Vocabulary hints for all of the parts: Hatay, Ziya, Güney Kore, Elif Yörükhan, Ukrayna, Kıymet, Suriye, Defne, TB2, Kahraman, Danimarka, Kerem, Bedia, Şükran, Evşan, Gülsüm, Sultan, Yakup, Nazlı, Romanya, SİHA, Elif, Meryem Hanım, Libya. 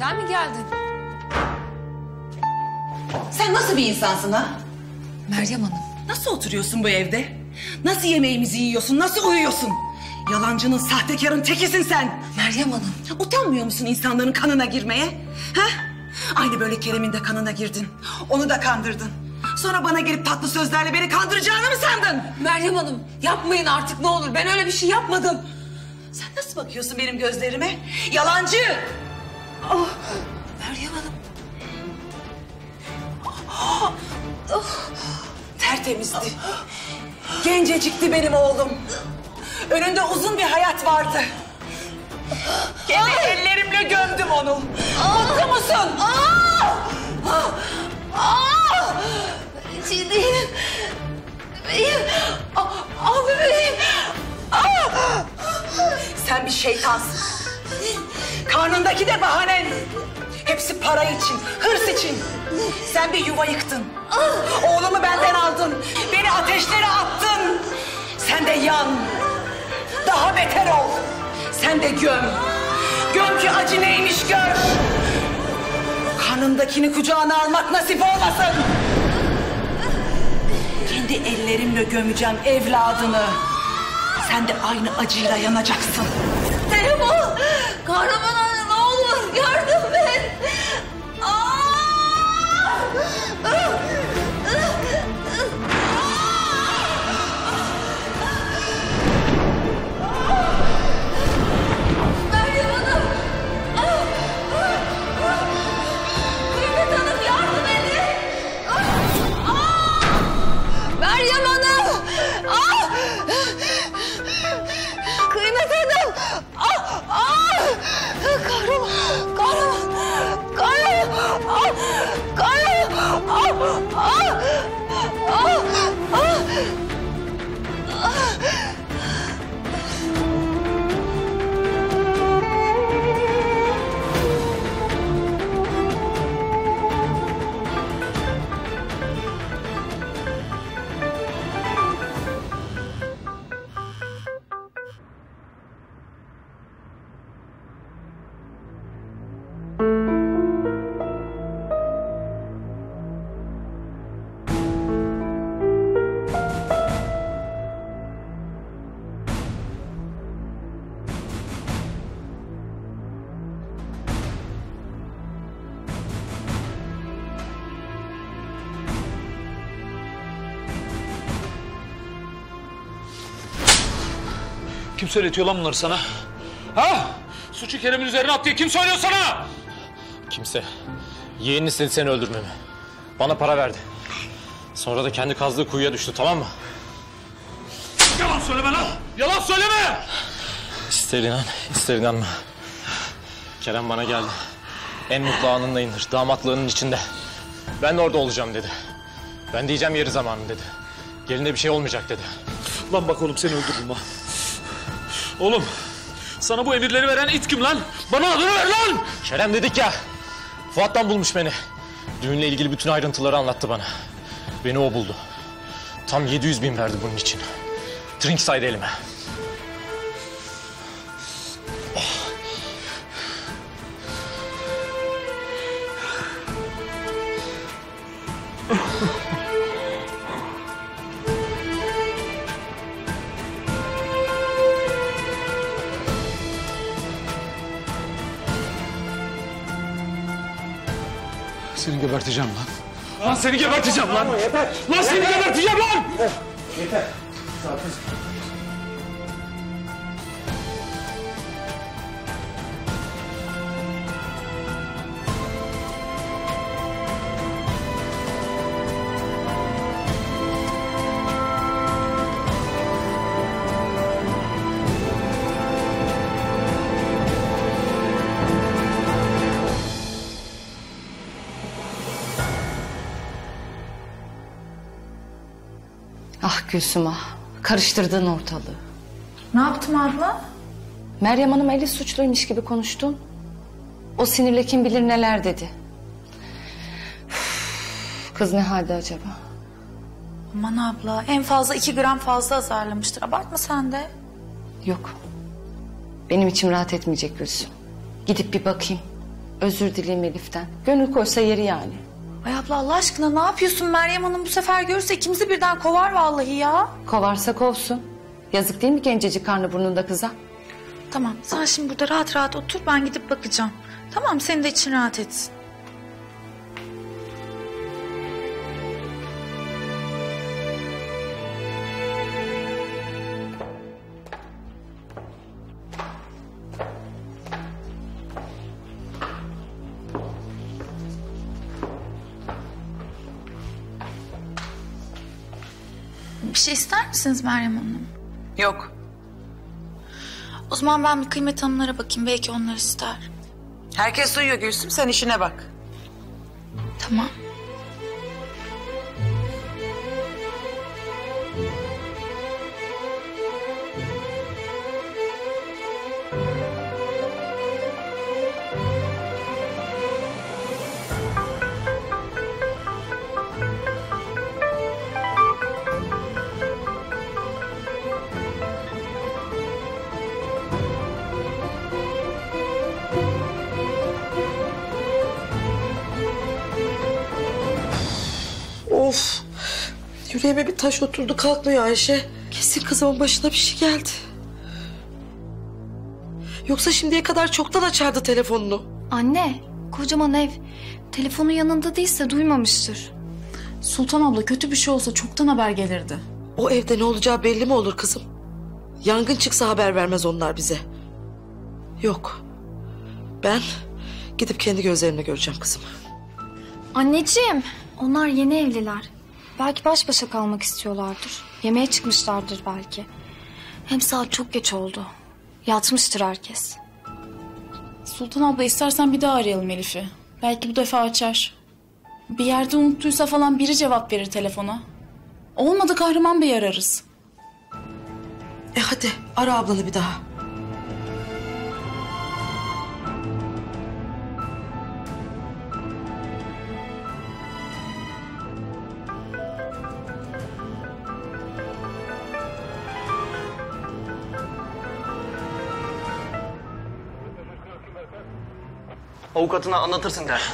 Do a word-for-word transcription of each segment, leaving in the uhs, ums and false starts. Sen mi geldin? Sen nasıl bir insansın ha? Meryem Hanım. Nasıl oturuyorsun bu evde? Nasıl yemeğimizi yiyorsun? Nasıl uyuyorsun? Yalancının, sahtekarın tekisin sen. Meryem Hanım. Utanmıyor musun insanların kanına girmeye? Ha? Aynı böyle Kerem'in de kanına girdin. Onu da kandırdın. Sonra bana gelip tatlı sözlerle beni kandıracağını mı sandın? Meryem Hanım yapmayın artık ne olur. Ben öyle bir şey yapmadım. Sen nasıl bakıyorsun benim gözlerime? Yalancı! Oh, Meryem Hanım. Oh, oh. Tertemizdi. Gencecikti benim oğlum. Önünde uzun bir hayat vardı. Kendi Ay. ellerimle gömdüm onu. Aa. Mutlu musun? Aa. Aa. Şey değilim. Bebeğim. Al bebeğim. Aa. Sen bir şeytansın. Karnındaki de bahanen. Hepsi para için, hırs için. Sen bir yuva yıktın. Oğlumu benden aldın. Beni ateşlere attın. Sen de yan. Daha beter ol. Sen de göm. Göm ki acı neymiş gör. Karnındakini kucağına almak nasip olmasın. Kendi ellerimle gömeceğim evladını. Sen de aynı acıyla yanacaksın. Selim ol. Kahraman anne ne olur yardım et. Kim söyletiyor lan bunları sana? Ha? Suçu Kerem'in üzerine at diye kim söylüyor sana? Kimse. Yeğenin istedi seni öldürmemi. Bana para verdi. Sonra da kendi kazdığı kuyuya düştü, tamam mı? Yalan söyleme lan! Yalan söyleme! İster inan, ister inanma. Kerem bana geldi. En mutlu anında indir, damatlığının içinde. Ben de orada olacağım dedi. Ben diyeceğim yeri zamanı dedi. Geline bir şey olmayacak dedi. Lan bak oğlum seni öldürürüm ha. Oğlum, sana bu emirleri veren it kim lan? Bana adını ver lan! Kerem dedik ya, Fuat'tan bulmuş beni. Düğünle ilgili bütün ayrıntıları anlattı bana. Beni o buldu. Tam yedi yüz bin verdi bunun için. Trink saydı elime. Oh. Seni geberteceğim lan. Lan seni geberteceğim lan. Lan seni geberteceğim lan. Yeter. Sakin. Gülsüm ah, karıştırdın ortalığı. Ne yaptım abla? Meryem Hanım Elif suçluymuş gibi konuştun. O sinirle kim bilir neler dedi. Üf, kız ne halde acaba? Aman abla, en fazla iki gram fazla azarlamıştır. Abartma sen de. Yok. Benim içim rahat etmeyecek Gülsüm. Gidip bir bakayım. Özür dileyim Elif'ten. Gönül koysa yeri yani. Ay abla Allah aşkına ne yapıyorsun? Meryem Hanım bu sefer görürse ikimizi birden kovar vallahi ya. Kovarsa kovsun. Yazık değil mi gencecik karnı burnunda kıza? Tamam sen şimdi burada rahat rahat otur, ben gidip bakacağım. Tamam senin de için rahat etsin. Bir şey ister misiniz Meryem Hanım? Yok. O zaman ben bir Kıymet Hanımlara bakayım. Belki onlar ister. Herkes duyuyor Gülsüm. Sen işine bak. Tamam. Of, yüreğime bir taş oturdu kalkmıyor Ayşe. Kesin kızımın başına bir şey geldi. Yoksa şimdiye kadar çoktan açardı telefonunu. Anne, kocaman ev. Telefonu yanında değilse duymamıştır. Sultan abla kötü bir şey olsa çoktan haber gelirdi. O evde ne olacağı belli mi olur kızım? Yangın çıksa haber vermez onlar bize. Yok, ben gidip kendi gözlerimle göreceğim kızım. Anneciğim. Onlar yeni evliler. Belki baş başa kalmak istiyorlardır. Yemeğe çıkmışlardır belki. Hem saat çok geç oldu. Yatmıştır herkes. Sultan abla istersen bir daha arayalım Elif'i. Belki bu defa açar. Bir yerde unuttuysa falan biri cevap verir telefona. Olmadı Kahraman Bey'i ararız. E hadi ara ablanı bir daha. Avukatına anlatırsın dersin.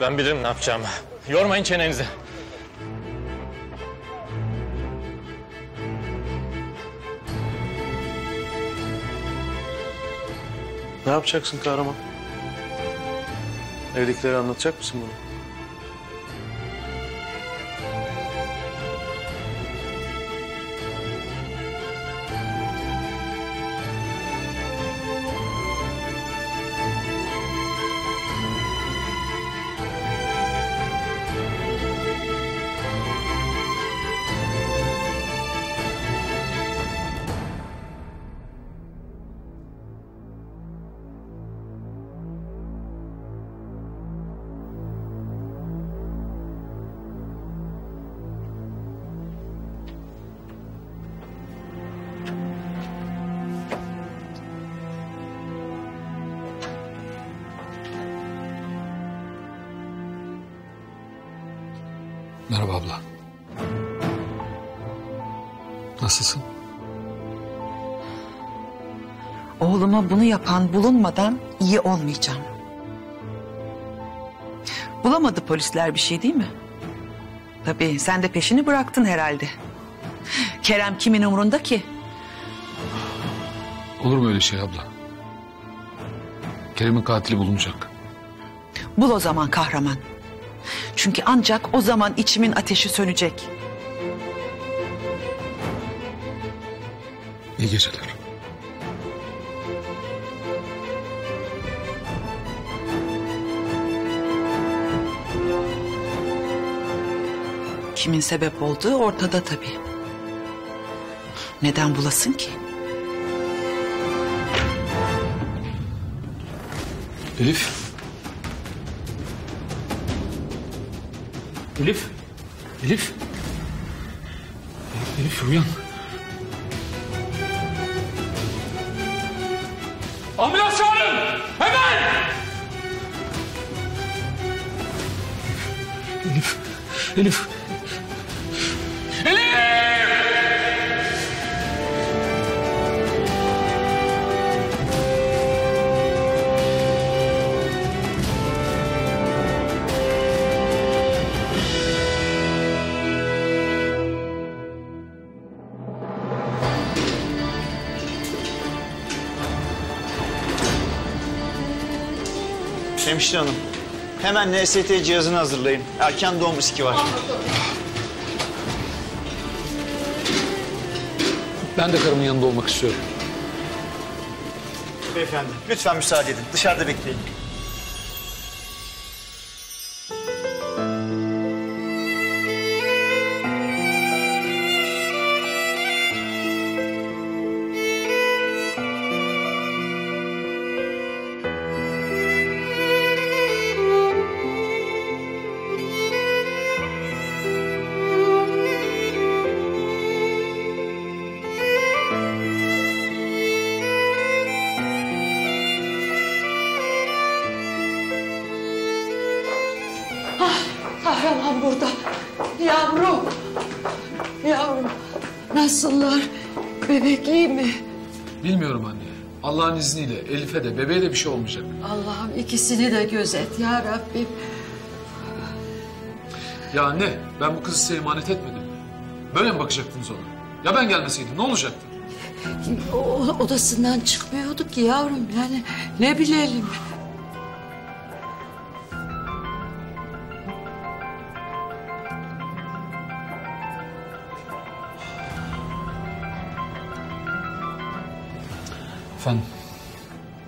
Ben bilirim ne yapacağımı. Yormayın çenenizi. Ne yapacaksın Kahraman? Evdekileri anlatacak mısın bunu? Merhaba abla. Nasılsın? Oğluma bunu yapan bulunmadan iyi olmayacağım. Bulamadı polisler bir şey değil mi? Tabii sen de peşini bıraktın herhalde. Kerem kimin umurunda ki? Olur mu öyle şey abla? Kerem'in katili bulunacak. Bul o zaman Kahraman. Çünkü ancak o zaman içimin ateşi sönecek. İyi geceler. Kimin sebep olduğu ortada tabii. Neden bulasın ki? Elif. Elif, Elif, Elif, Elif uyan. Ambulans çağırın, hemen! Elif, Elif, Elif! Elif! Hemşire hanım, hemen N S T cihazını hazırlayın. Erken doğum riski var. Ben de karımın yanında olmak istiyorum. Beyefendi, lütfen müsaade edin. Dışarıda bekleyin. Nasıllar? Bebekliği mi? Bilmiyorum anne. Allah'ın izniyle Elif'e de bebeğe de bir şey olmayacak. Allah'ım ikisini de gözet ya Rabbim. Ya anne, ben bu kızı size emanet etmedim. Böyle mi bakacaktınız ona? Ya ben gelmeseydim ne olacaktı? O, odasından çıkmıyordu ki yavrum. Yani ne bilelim. Efendim?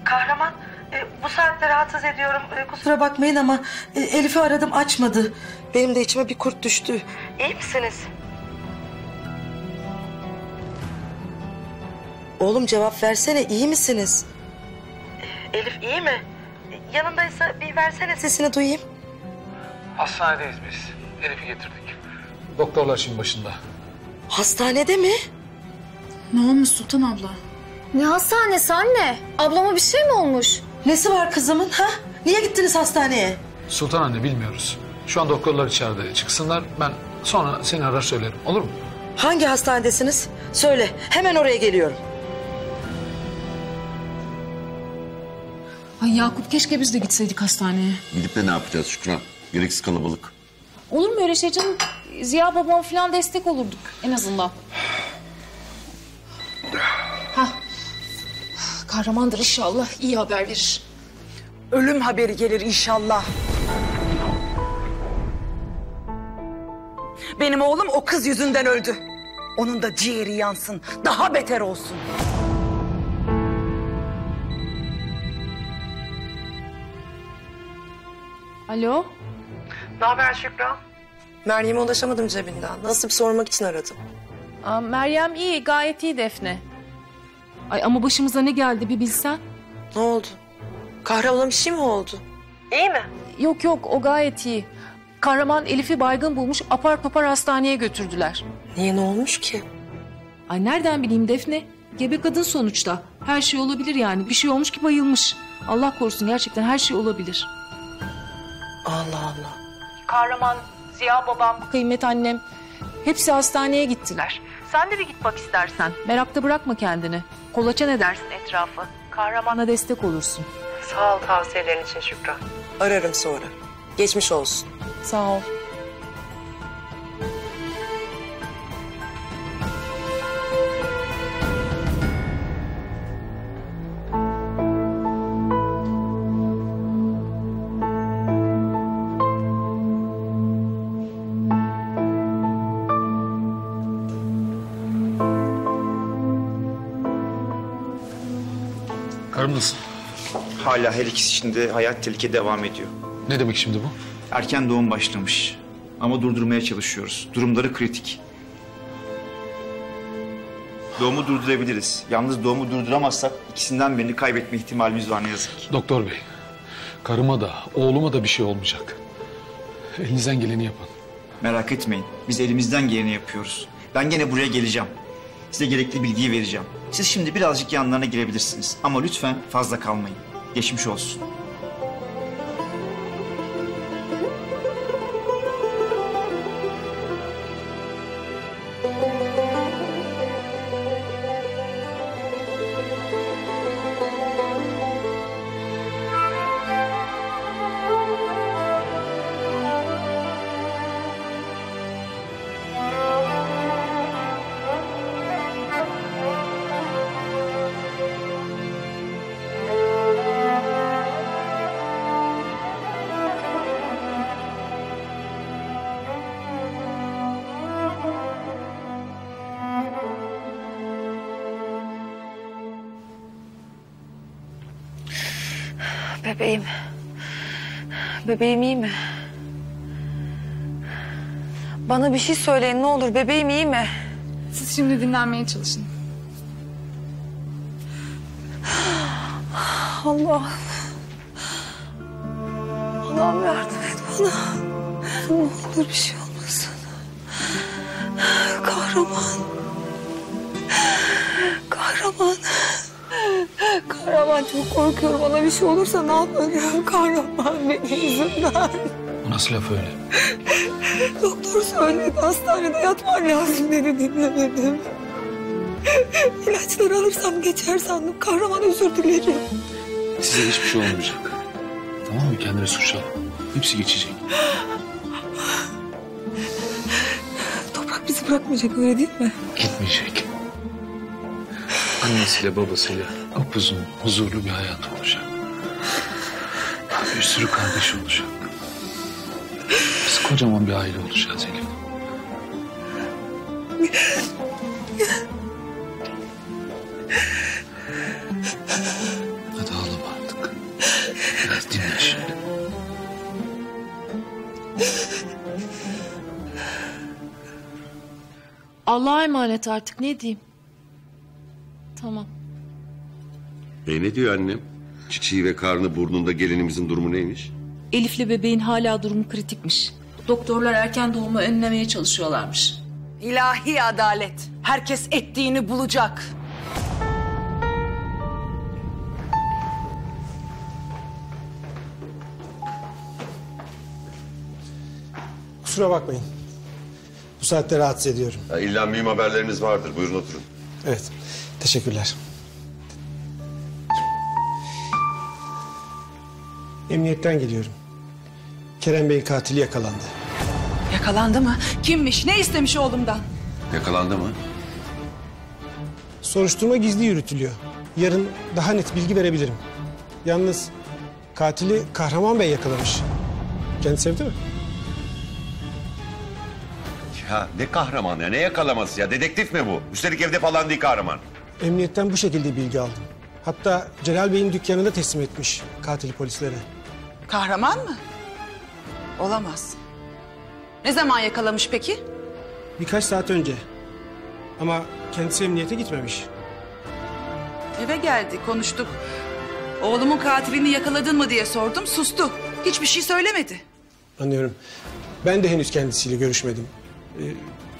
Kahraman, e, bu saatte rahatsız ediyorum. E, kusura bakmayın ama e, Elif'i aradım, açmadı. Benim de içime bir kurt düştü. İyi misiniz? Oğlum cevap versene, iyi misiniz? E, Elif iyi mi? E, yanındaysa bir versene sesini duyayım. Hastanedeyiz biz. Elif'i getirdik. Doktorlar şimdi başında. Hastanede mi? Ne olmuş Sultan abla? Ne hastanesi anne? Ablama bir şey mi olmuş? Nesi var kızımın ha? Niye gittiniz hastaneye? Sultan anne bilmiyoruz. Şu an doktorlar içeride, çıksınlar. Ben sonra seni arar söylerim, olur mu? Hangi hastanedesiniz? Söyle, hemen oraya geliyorum. Ay Yakup keşke biz de gitseydik hastaneye. Gidip de ne yapacağız Şükran? Gereksiz kalabalık. Olur mu öyle şey canım? Ziya babam falan destek olurduk en azından. Hah. Kahramandır inşallah, iyi haber verir. Ölüm haberi gelir inşallah. Benim oğlum o kız yüzünden öldü. Onun da ciğeri yansın, daha beter olsun. Alo? Ne haber Şükran? Meryem'e ulaşamadım cebinden. Nasıl bir sormak için aradım. Aa, Meryem iyi, gayet iyi Defne. Ay ama başımıza ne geldi bir bilsen. Ne oldu? Kahramana bir şey mi oldu? İyi mi? Yok yok, o gayet iyi. Kahraman Elif'i baygın bulmuş, apar papar hastaneye götürdüler. Niye, ne olmuş ki? Ay nereden bileyim Defne? Gebe kadın sonuçta. Her şey olabilir yani. Bir şey olmuş ki bayılmış. Allah korusun, gerçekten her şey olabilir. Allah Allah. Kahraman, Ziya babam, Kıymet annem hepsi hastaneye gittiler. Sen de bir git bak istersen. Merakta bırakma kendini. Kolaçan edersin etrafı. Kahramana destek olursun. Sağ ol tavsiyelerin için Şükran. Ararım sonra. Geçmiş olsun. Sağ ol. Nasıl? Hala her ikisi içinde hayat tehlike devam ediyor. Ne demek şimdi bu? Erken doğum başlamış. Ama durdurmaya çalışıyoruz. Durumları kritik. Doğumu durdurabiliriz. Yalnız doğumu durduramazsak ikisinden birini kaybetme ihtimalimiz var ne yazık ki. Doktor bey, karıma da oğluma da bir şey olmayacak. Elinizden geleni yapın. Merak etmeyin. Biz elimizden geleni yapıyoruz. Ben gene buraya geleceğim. Size gerekli bilgiyi vereceğim. Siz şimdi birazcık yanlarına girebilirsiniz. Ama lütfen fazla kalmayın. Geçmiş olsun. Bebeğim. Bebeğim iyi mi? Bana bir şey söyleyin ne olur. Bebeğim iyi mi? Siz şimdi dinlenmeye çalışın. Allah. Allah'ım yardım et bana. Ne olur bir şey olmasın. Kahraman. Kahraman. Kahraman çok korkuyorum. Bana bir şey olursa ne yapacağım? Kahraman benim yüzümden. Bu nasıl laf öyle? Doktor söyledi. Hastanede yatman lazım dedi. Dinlemedim. İlaçları alırsam geçer sandım. Kahraman özür dilerim. Size hiçbir şey olmayacak. Tamam mı? Kendine suçlama. Hepsi geçecek. Toprak bizi bırakmayacak öyle değil mi? Gitmeyecek. Annesiyle babasıyla upuzun, huzurlu bir hayat olacak. Bir sürü kardeş olacak. Biz kocaman bir aile olacağız Elif. Hadi ağlama artık. Biraz dinle şimdi. Allah'a emanet artık ne diyeyim? Tamam. E ne diyor annem? Çiçeği ve karnı burnunda gelinimizin durumu neymiş? Elif'le bebeğin hala durumu kritikmiş. Doktorlar erken doğumu önlemeye çalışıyorlarmış. İlahi adalet. Herkes ettiğini bulacak. Kusura bakmayın. Bu saatte rahatsız ediyorum. Ya illa mühim haberleriniz vardır. Buyurun oturun. Evet. Teşekkürler. Emniyetten geliyorum. Kerem Bey'in katili yakalandı. Yakalandı mı? Kimmiş? Ne istemiş oğlumdan? Yakalandı mı? Soruşturma gizli yürütülüyor. Yarın daha net bilgi verebilirim. Yalnız katili Kahraman Bey yakalamış. Kendisi sevdi mi? Ya ne kahraman ya, ne yakalaması ya? Dedektif mi bu? Üstelik evde falan değil kahraman. Emniyetten bu şekilde bilgi aldım. Hatta Celal Bey'in dükkanını da teslim etmiş katili polislere. Kahraman mı? Olamaz. Ne zaman yakalamış peki? Birkaç saat önce. Ama kendisi emniyete gitmemiş. Eve geldi, konuştuk. Oğlumun katilini yakaladın mı diye sordum, sustu. Hiçbir şey söylemedi. Anlıyorum. Ben de henüz kendisiyle görüşmedim. Ee,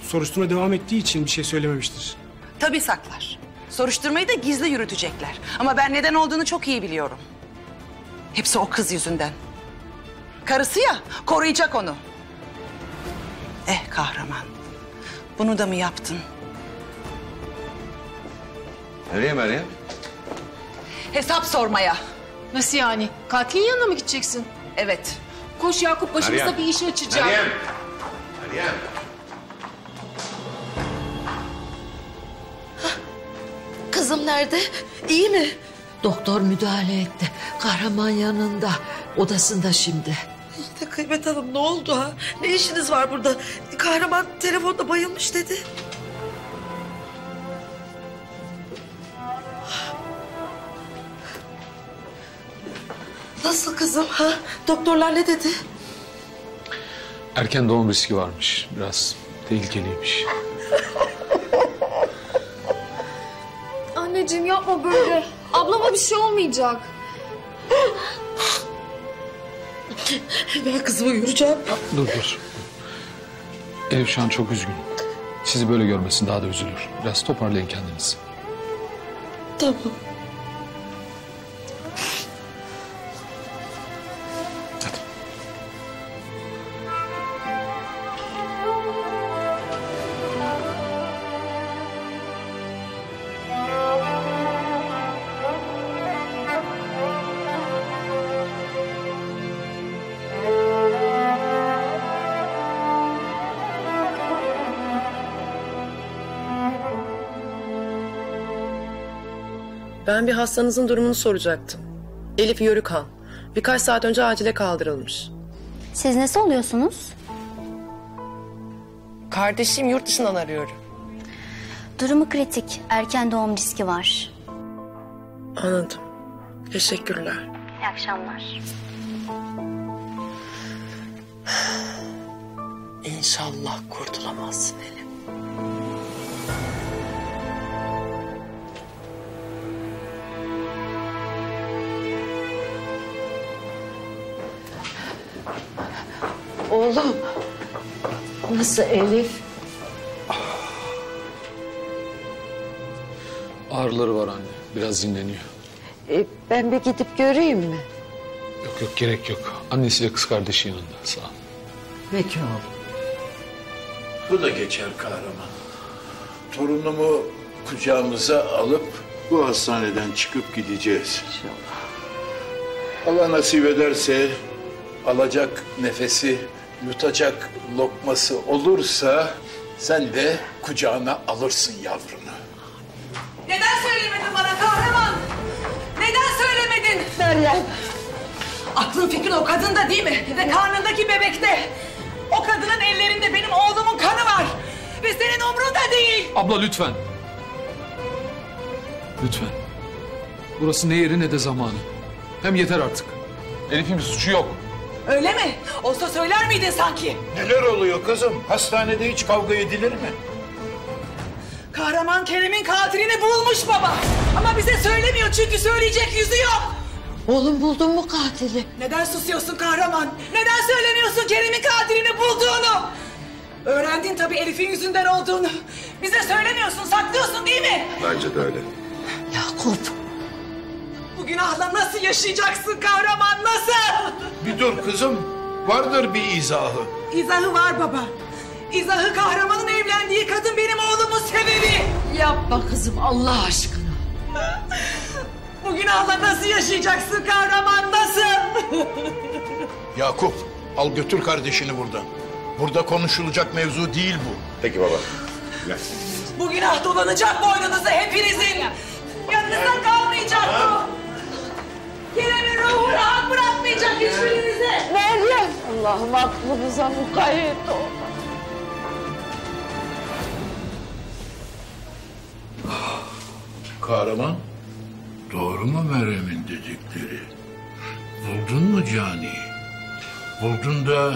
soruşturma devam ettiği için bir şey söylememiştir. Tabii saklar. Soruşturmayı da gizli yürütecekler. Ama ben neden olduğunu çok iyi biliyorum. Hepsi o kız yüzünden. Karısı ya, koruyacak onu. Eh kahraman. Bunu da mı yaptın? Nereye Meryem? Hesap sormaya. Nasıl yani? Katilin yanına mı gideceksin? Evet. Koş Yakup, başımıza Meryem. Bir iş açacak. Meryem! Meryem! Kızım nerede? İyi mi? Doktor müdahale etti. Kahraman yanında. Odasında şimdi. İşte Kıymet Hanım ne oldu ha? Ne işiniz var burada? Kahraman telefonda bayılmış dedi. Nasıl kızım ha? Doktorlar ne dedi? Erken doğum riski varmış. Biraz tehlikeliymiş. Anneciğim yapma böyle. Ablama bir şey olmayacak. Ben kızımı yürüyeceğim. Dur dur. Evşan çok üzgün. Sizi böyle görmesin daha da üzülür. Biraz toparlayın kendinizi. Tamam. Ben bir hastanızın durumunu soracaktım. Elif Yörükhan. Birkaç saat önce acile kaldırılmış. Siz nasıl oluyorsunuz? Kardeşim yurt dışından arıyorum. Durumu kritik. Erken doğum riski var. Anladım. Teşekkürler. İyi akşamlar. İnşallah kurtulamazsın Elif. Oğlum. Nasıl Elif? Ağrıları var anne. Biraz dinleniyor. Ee, ben bir gidip göreyim mi? Yok yok, gerek yok. Annesiyle kız kardeşi yanında. Sağ ol. Peki oğlum. Bu da geçer Kahraman. Torunumu kucağımıza alıp bu hastaneden çıkıp gideceğiz. İnşallah. Allah nasip ederse alacak nefesi, yutacak lokması olursa sen de kucağına alırsın yavrunu. Neden söylemedin bana Kahraman? Neden söylemedin? Meryem. Aklın fikrin o kadında değil mi? Ve karnındaki bebekte. O kadının ellerinde benim oğlumun kanı var. Ve senin umrunda değil. Abla lütfen. Lütfen. Burası ne yeri ne de zamanı. Hem yeter artık. Elif'in bir suçu yok. Öyle mi? Olsa söyler miydin sanki? Neler oluyor kızım? Hastanede hiç kavga edilir mi? Kahraman Kerem'in katilini bulmuş baba. Ama bize söylemiyor çünkü söyleyecek yüzü yok. Oğlum buldun mu katili? Neden susuyorsun Kahraman? Neden söylemiyorsun Kerem'in katilini bulduğunu? Öğrendin tabii Elif'in yüzünden olduğunu. Bize söylemiyorsun, saklıyorsun değil mi? Bence de öyle. Yakup. Bu günahla nasıl yaşayacaksın Kahraman, nasıl? Bir dur kızım, vardır bir izahı. İzahı var baba. İzahı Kahraman'ın evlendiği kadın benim oğlumun sebebi. Yapma kızım Allah aşkına. Bu günahla nasıl yaşayacaksın Kahraman, nasıl? Yakup, al götür kardeşini buradan. Burada konuşulacak mevzu değil bu. Peki baba. Gel. Bu günah dolanacak boynunuza hepinizin. Yanınızda kalmayacak bu. Kerem'in ruhu rahat bırakmayacak hiçbirinize. Meryem. Allah'ım aklımıza mukayyet ol. Kahraman, doğru mu Meryem'in dedikleri? Buldun mu Cani'yi? Buldun da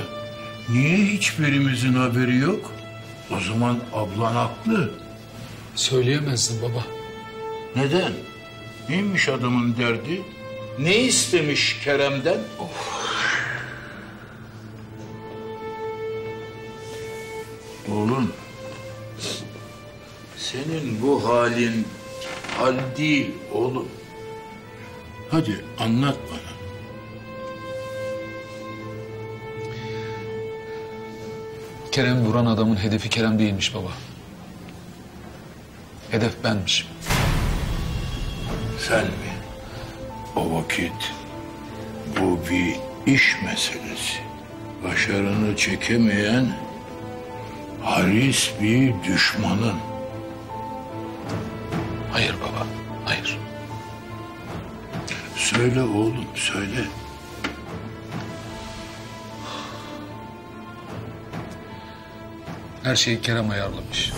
niye hiçbirimizin haberi yok? O zaman ablan haklı. Söyleyemezdin baba. Neden? Neymiş adamın derdi? Ne istemiş Kerem'den? Of. Oğlum, senin bu halin hal değil oğlum. Hadi anlat bana. Kerem vuran adamın hedefi Kerem değilmiş baba. Hedef benmiş. Sen mi? O vakit bu bir iş meselesi. Başarını çekemeyen haris bir düşmanın. Hayır baba, hayır. Söyle oğlum, söyle. Her şeyi Kerem ayarlamış.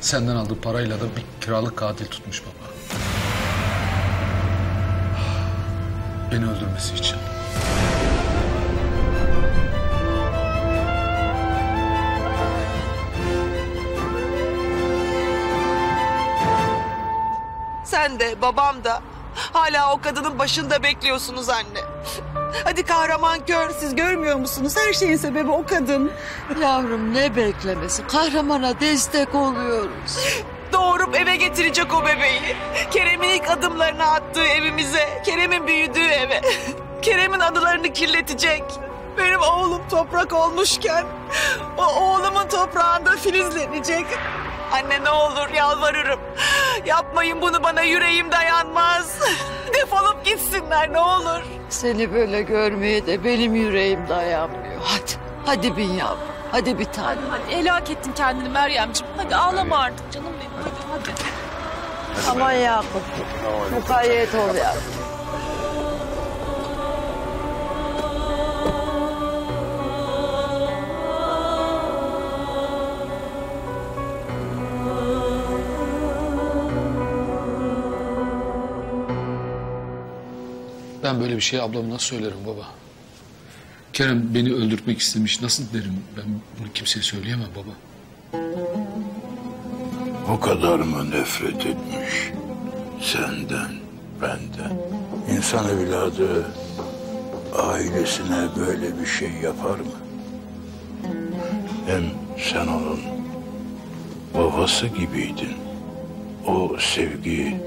Senden aldığı parayla da bir kiralık katil tutmuş baba. Beni öldürmesi için. Sen de babam da hala o kadının başında bekliyorsunuz anne. Hadi Kahraman kör, siz görmüyor musunuz? Her şeyin sebebi o kadın. Yavrum ne beklemesi? Kahramana destek oluyoruz. Doğurup eve getirecek o bebeği. Kerem'in ilk adımlarını attığı evimize, Kerem'in büyüdüğü eve. Kerem'in anılarını kirletecek. Benim oğlum toprak olmuşken o oğlumun toprağında filizlenecek. Anne ne olur yalvarırım. Yapmayın bunu bana, yüreğim dayanmaz. Defolup gitsinler ne olur. Seni böyle görmeye de benim yüreğim dayanmıyor. Hadi, hadi bin yavrum. Hadi bir tane. Hadi helak ettin kendini Meryemciğim. Hadi ağlama artık canım benim. Hadi, hadi. hadi Aman Yakup. Mukayyet ol ya. Ben böyle bir şey ablama nasıl söylerim baba? Kerem beni öldürtmek istemiş, nasıl derim? Ben bunu kimseye söyleyemem baba. O kadar mı nefret etmiş? Senden, benden. İnsan evladı ailesine böyle bir şey yapar mı? Hem sen onun babası gibiydin. O sevgi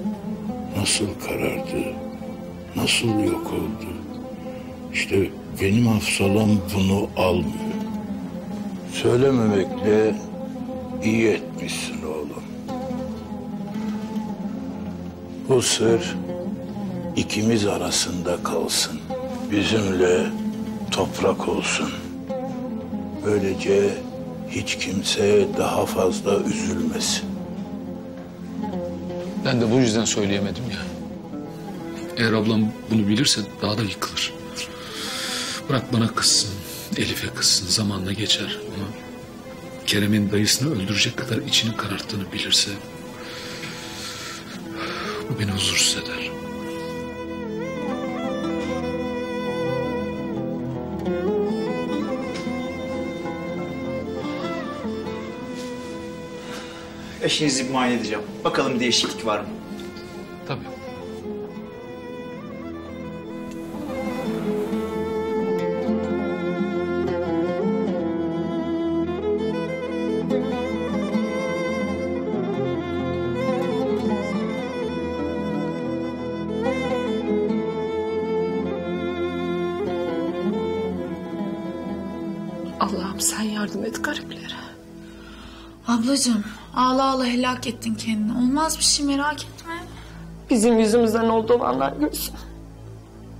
nasıl karardı, nasıl yok oldu? İşte benim hafsalam bunu almıyor. Söylememekle iyi etmişsin oğlum. Bu sır ikimiz arasında kalsın. Bizimle toprak olsun. Böylece hiç kimse daha fazla üzülmesin. Ben de bu yüzden söyleyemedim ya. Eğer ablam bunu bilirse daha da yıkılır. Bırak bana kızsın, Elif'e kızsın, zamanla geçer ama Kerem'in dayısını öldürecek kadar içini kararttığını bilirse bu beni huzursuz eder. Eşinizi bir muayene edeceğim. Bakalım değişiklik var mı? Tabii. Allah'ım sen yardım et gariplere. Ablacığım ağla ağla helak ettin kendini. Olmaz bir şey, merak etme. Bizim yüzümüzden oldu olanlar Gülsüm.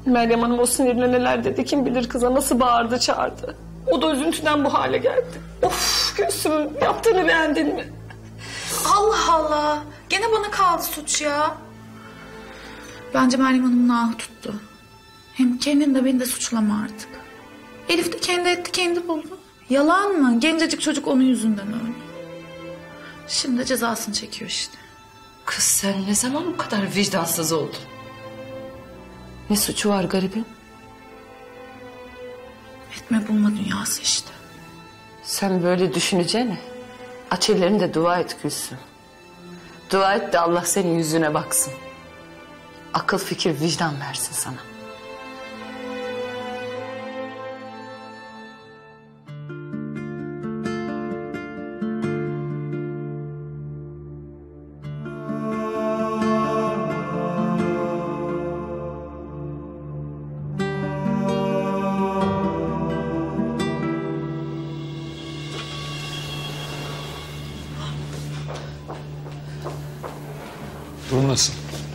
Meryem Hanım o sinirle neler dedi, kim bilir kıza nasıl bağırdı çağırdı. O da üzüntüden bu hale geldi. Of Gülsüm, yaptığını beğendin mi? Allah Allah, gene bana kaldı suç ya. Bence Meryem Hanım'ın ahı tuttu. Hem kendini de beni de suçlama artık. Elif de kendi etti kendi buldu. Yalan mı? Gencecik çocuk onun yüzünden öldü. Şimdi cezasını çekiyor işte. Kız sen ne zaman bu kadar vicdansız oldun? Ne suçu var garibim? Etme bulma dünyası işte. Sen böyle düşüneceğine aç ellerini de dua et Gülsüm. Dua et de Allah senin yüzüne baksın. Akıl fikir vicdan versin sana.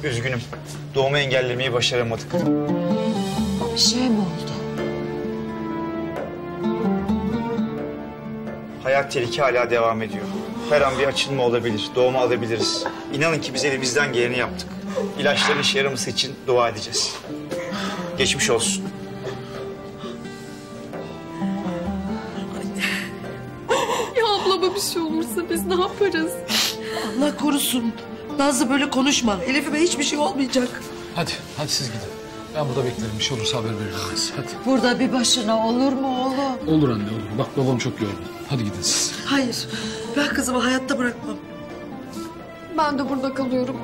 Üzgünüm. Doğumu engellemeyi başaramadık. Bir şey mi oldu? Hayat tehlike hala devam ediyor. Her an bir açılma olabilir. Doğumu alabiliriz. İnanın ki biz elimizden geleni yaptık. İlaçların işe yaraması için dua edeceğiz. Geçmiş olsun. Ya ablama bir şey olursa biz ne yaparız? Allah korusun. Nazlı böyle konuşma. Elif'ime hiçbir şey olmayacak. Hadi, hadi siz gidin. Ben burada beklerim. Bir şey olursa haber veririm. Hadi. Burada bir başına olur mu oğlum? Olur anne, olur. Bak babam çok yorgun. Hadi gidin siz. Hayır, ben kızımı hayatta bırakmam. Ben de burada kalıyorum.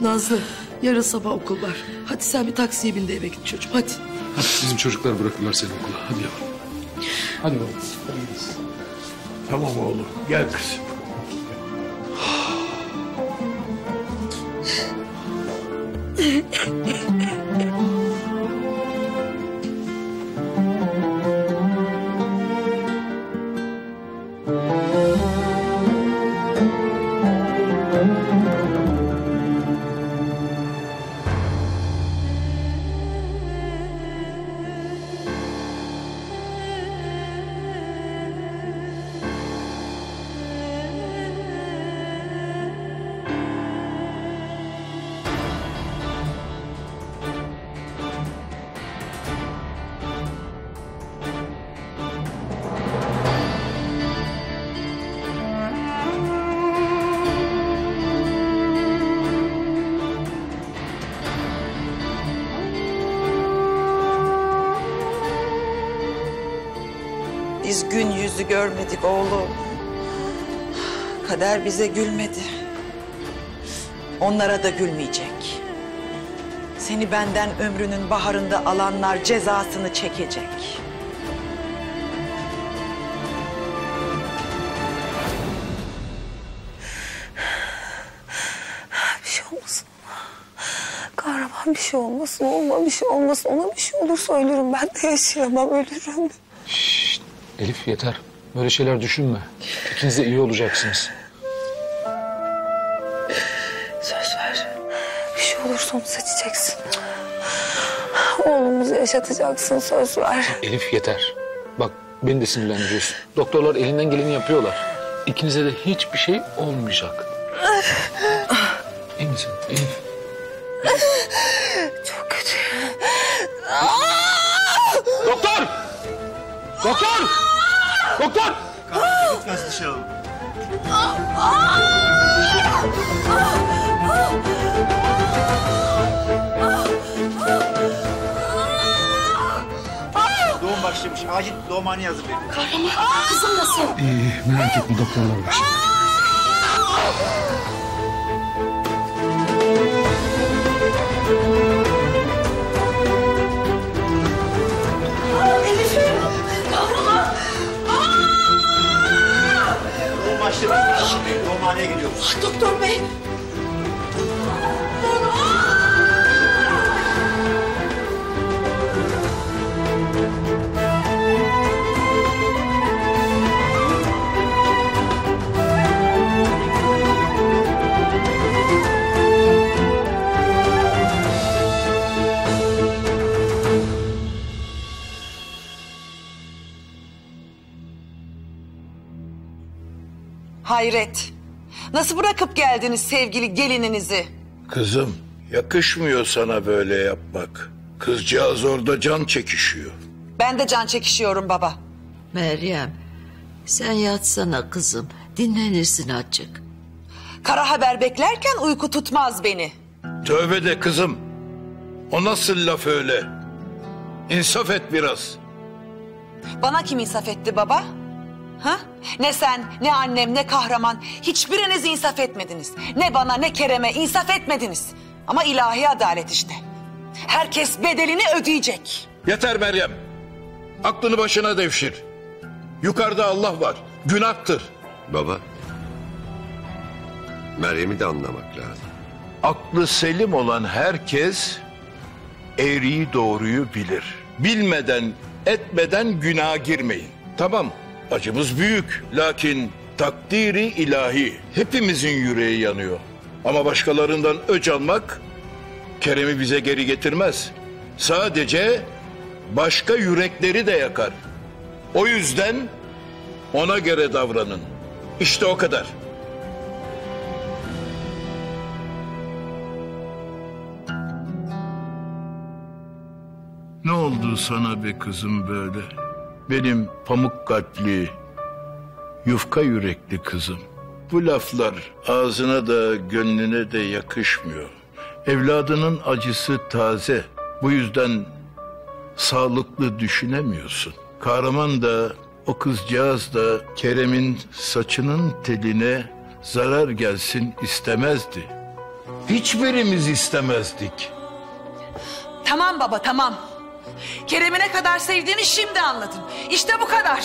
Nazlı, yarın sabah okul var. Hadi sen bir taksiye bin de eve git çocuğum, hadi. Hadi, bizim çocuklar bırakırlar seni okula. Hadi yavrum. Hadi babam, hadi gidin. Tamam oğlum, gel kızım. biz gün yüzü görmedik oğlum. Kader bize gülmedi. Onlara da gülmeyecek. Seni benden ömrünün baharında alanlar cezasını çekecek. Bir şey olmasın. Kahraman bir şey olmasın, olma bir şey olmasın. Ona bir şey olursa ölürüm. Ben de yaşayamam, ölürüm. Şşt, Elif yeter. Böyle şeyler düşünme. İkiniz de iyi olacaksınız. Söz ver. Bir şey olursa onu seçeceksin. Oğlumuzu yaşatacaksın, söz ver. Elif yeter. Bak beni de sinirlendiriyorsun. Doktorlar elinden geleni yapıyorlar. İkinize de hiçbir şey olmayacak. İyi misin Elif? Çok kötü. Doktor! Doktor! Doktor! Kahraman gitmez dışarı alın. Doğum başlamış. Acil doğumhaneye hazırlayın. Kahraman, kızım nasıl? İyi, merak etme. Doktorlar başladı. Elif'im! Kahraman! Başlamışmış. Doğumhaneye gidiyoruz. Doktor bey. Hayret. Nasıl bırakıp geldiniz sevgili gelininizi? Kızım, yakışmıyor sana böyle yapmak. Kızcağız orada can çekişiyor. Ben de can çekişiyorum baba. Meryem, sen yatsana kızım. Dinlenirsin azıcık. Kara haber beklerken uyku tutmaz beni. Tövbe de kızım. O nasıl laf öyle? İnsaf et biraz. Bana kim insaf etti baba? Ha? Ne sen, ne annem, ne kahraman, hiçbiriniz insaf etmediniz. Ne bana, ne Kerem'e insaf etmediniz. Ama ilahi adalet işte. Herkes bedelini ödeyecek. Yeter Meryem. Aklını başına devşir. Yukarıda Allah var. Günahtır. Baba, Meryem'i de anlamak lazım. Aklı selim olan herkes eğriyi doğruyu bilir. Bilmeden, etmeden günaha girmeyin. Tamam. Acımız büyük, lakin takdiri ilahi. Hepimizin yüreği yanıyor. Ama başkalarından öç almak Kerem'i bize geri getirmez. Sadece başka yürekleri de yakar. O yüzden ona göre davranın. İşte o kadar. Ne oldu sana be kızım böyle? Benim pamuk kalpli, yufka yürekli kızım. Bu laflar ağzına da gönlüne de yakışmıyor. Evladının acısı taze. Bu yüzden sağlıklı düşünemiyorsun. Kahraman da, o kızcağız da Kerem'in saçının teline zarar gelsin istemezdi. Hiçbirimiz istemezdik. Tamam baba, tamam. Kerem'i ne kadar sevdiğini şimdi anladım. İşte bu kadar.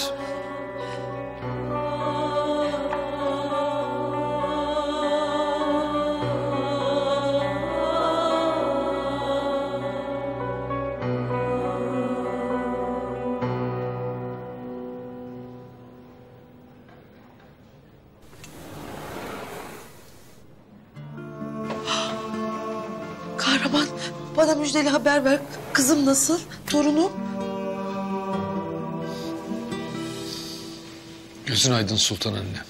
Kahraman, bana müjdeli haber ver. Kızım nasıl? Torunum? Gözün aydın Sultan anne.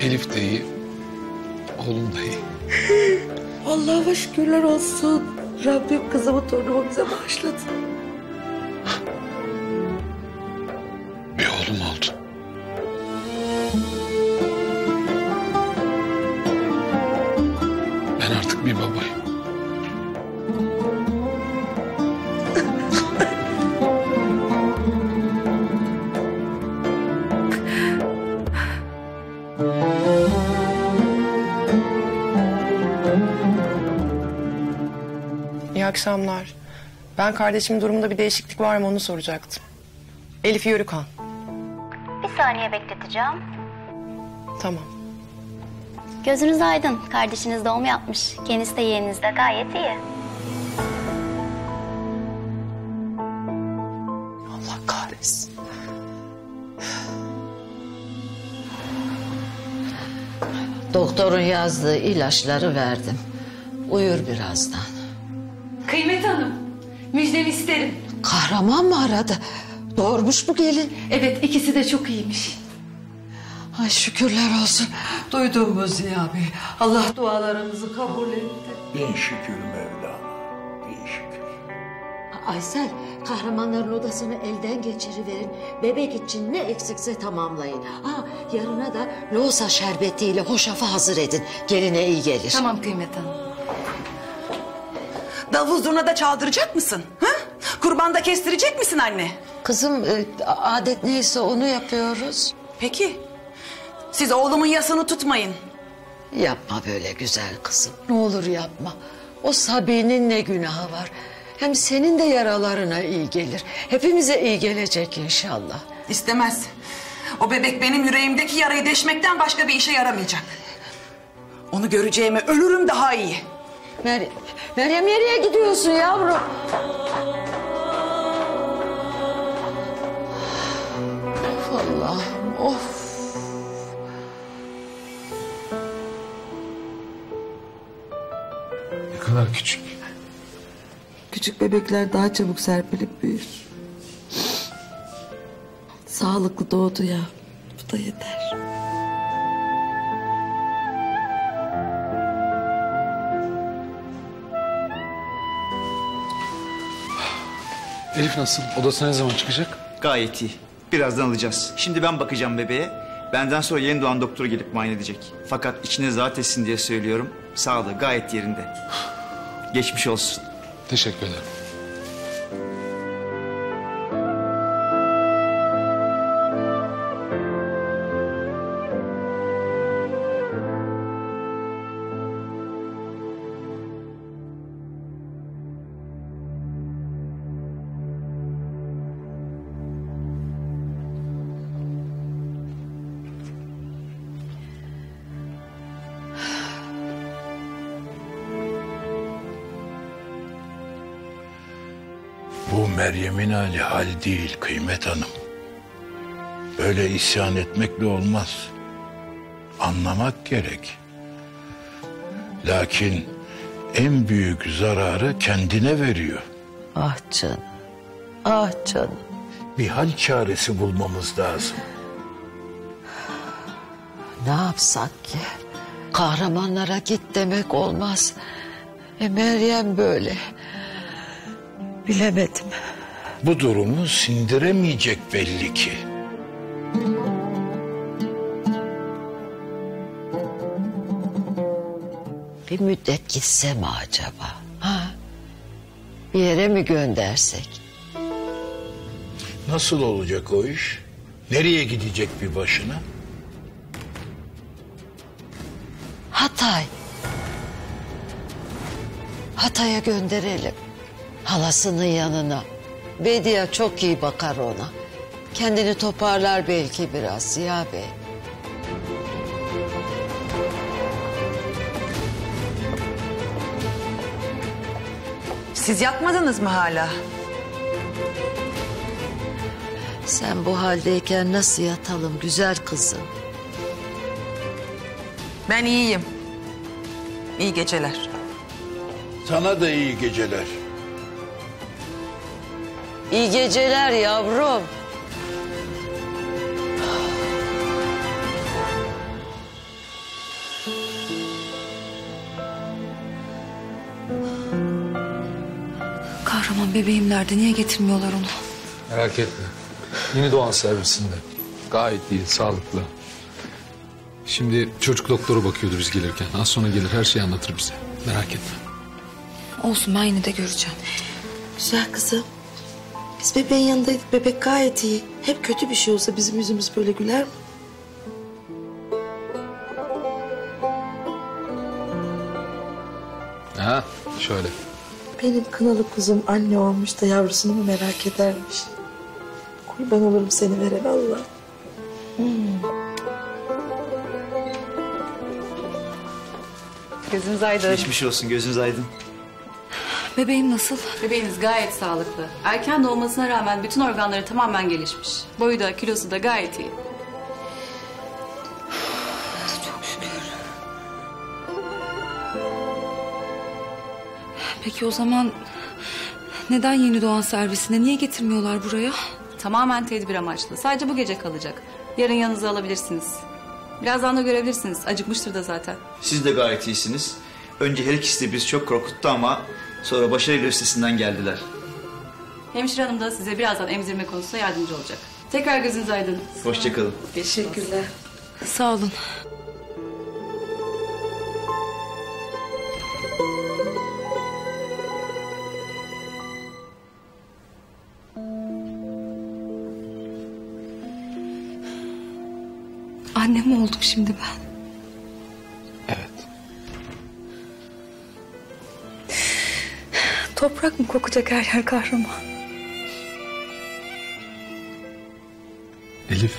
Elif de iyi, oğlum da iyi. Allah'a şükürler olsun. Rabbim kızımı torunumu bize bağışladı. Bir oğlum oldu. Ben artık bir babayım. akşamlar. Ben kardeşimin durumunda bir değişiklik var mı onu soracaktım. Elif Yörükhan. Bir saniye bekleteceğim. Tamam. Gözünüz aydın. Kardeşiniz doğum yapmış. Kendisi de yeğeniniz de gayet iyi. Allah kahretsin. Doktorun yazdığı ilaçları verdim. Uyur birazdan. Kıymet Hanım, müjdemi isterim. Kahraman mı aradı? Doğurmuş bu gelin. Evet, ikisi de çok iyiymiş. Ay şükürler olsun. Duydun mu Ziya Bey? Allah dualarımızı kabul etti. Bin şükür Mevlana, bin şükür. Aysel, kahramanların odasını elden geçiriverin. Bebek için ne eksikse tamamlayın. Ha, yarına da loğusa şerbetiyle hoşafı hazır edin. Geline iyi gelir. Tamam Kıymet Hanım. Davul zurna da çaldıracak mısın? Ha? Kurban da kestirecek misin anne? Kızım, adet neyse onu yapıyoruz. Peki. Siz oğlumun yasını tutmayın. Yapma böyle güzel kızım. Ne olur yapma. O Sabi'nin ne günahı var. Hem senin de yaralarına iyi gelir. Hepimize iyi gelecek inşallah. İstemez. O bebek benim yüreğimdeki yarayı deşmekten başka bir işe yaramayacak. Onu göreceğime ölürüm daha iyi. Meryem, Meryem nereye gidiyorsun yavrum? Of Allah'ım of. Kadar küçük. Küçük bebekler daha çabuk serpilip büyür. Sağlıklı doğdu ya. Bu da yeter. Elif nasıl? Odasına ne zaman çıkacak? Gayet iyi. Birazdan alacağız. Şimdi ben bakacağım bebeğe. Benden sonra yeni doğan doktor gelip muayene edecek. Fakat içine rahat etsin diye söylüyorum. Sağlığı gayet yerinde. Geçmiş olsun. Teşekkür ederim. Bu Meryem'in hali hal değil Kıymet Hanım. Böyle isyan etmekle olmaz. Anlamak gerek. Lakin en büyük zararı kendine veriyor. Ah canım, ah canım. Bir hal çaresi bulmamız lazım. Ne yapsak ki? Kahramanlara git demek olmaz. E Meryem böyle. Bilemedim. Bu durumu sindiremeyecek belli ki. Bir müddet gitse mi acaba? Ha? Bir yere mi göndersek? Nasıl olacak o iş? Nereye gidecek bir başına? Hatay. Hatay'a gönderelim. Halasının yanına. Bedia çok iyi bakar ona. Kendini toparlar belki biraz Ziya Bey. Siz yatmadınız mı hala? Sen bu haldeyken nasıl yatalım güzel kızım? Ben iyiyim. İyi geceler. Sana da iyi geceler. İyi geceler yavrum. Kahraman bebeğim nerede? Niye getirmiyorlar onu? Merak etme. Yeni doğan servisinde. Gayet iyi, sağlıklı. Şimdi çocuk doktoru bakıyordu biz gelirken. Az sonra gelir, her şeyi anlatır bize. Merak etme. Olsun, ben yine de göreceğim. Güzel kızım. Biz bebeğin yanındaydık. Bebek gayet iyi. Hep kötü bir şey olsa bizim yüzümüz böyle güler mi? Ha, şöyle. benim kınalı kuzum anne olmuş da yavrusunu mu merak edermiş? Kurban olurum seni veren Allah. Hmm. Gözünüz aydın. Geçmiş olsun, gözünüz aydın. Bebeğim nasıl? Bebeğiniz gayet sağlıklı. Erken doğmasına rağmen bütün organları tamamen gelişmiş. Boyu da kilosu da gayet iyi. Çok şükür. Peki o zaman neden yeni doğan servisine niye getirmiyorlar buraya? Tamamen tedbir amaçlı. Sadece bu gece kalacak. Yarın yanınıza alabilirsiniz. Birazdan da görebilirsiniz. Acıkmıştır da zaten. Siz de gayet iyisiniz. Önce her ikisi de bizi çok korkuttu ama sonra başarıyla üstesinden geldiler. Hemşire hanım da size birazdan emzirme konusunda yardımcı olacak. Tekrar gözünüz aydın. Hoşçakalın. Teşekkürler. Sağ olun. Anne mi oldum şimdi ben? Evet. Toprak mı kokacak her yer Kahraman? Elif,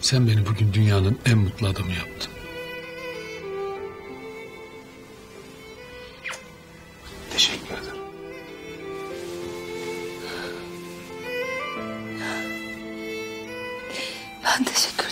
sen beni bugün dünyanın en mutlu adamı yaptın. Teşekkür ederim. Ben teşekkür ederim.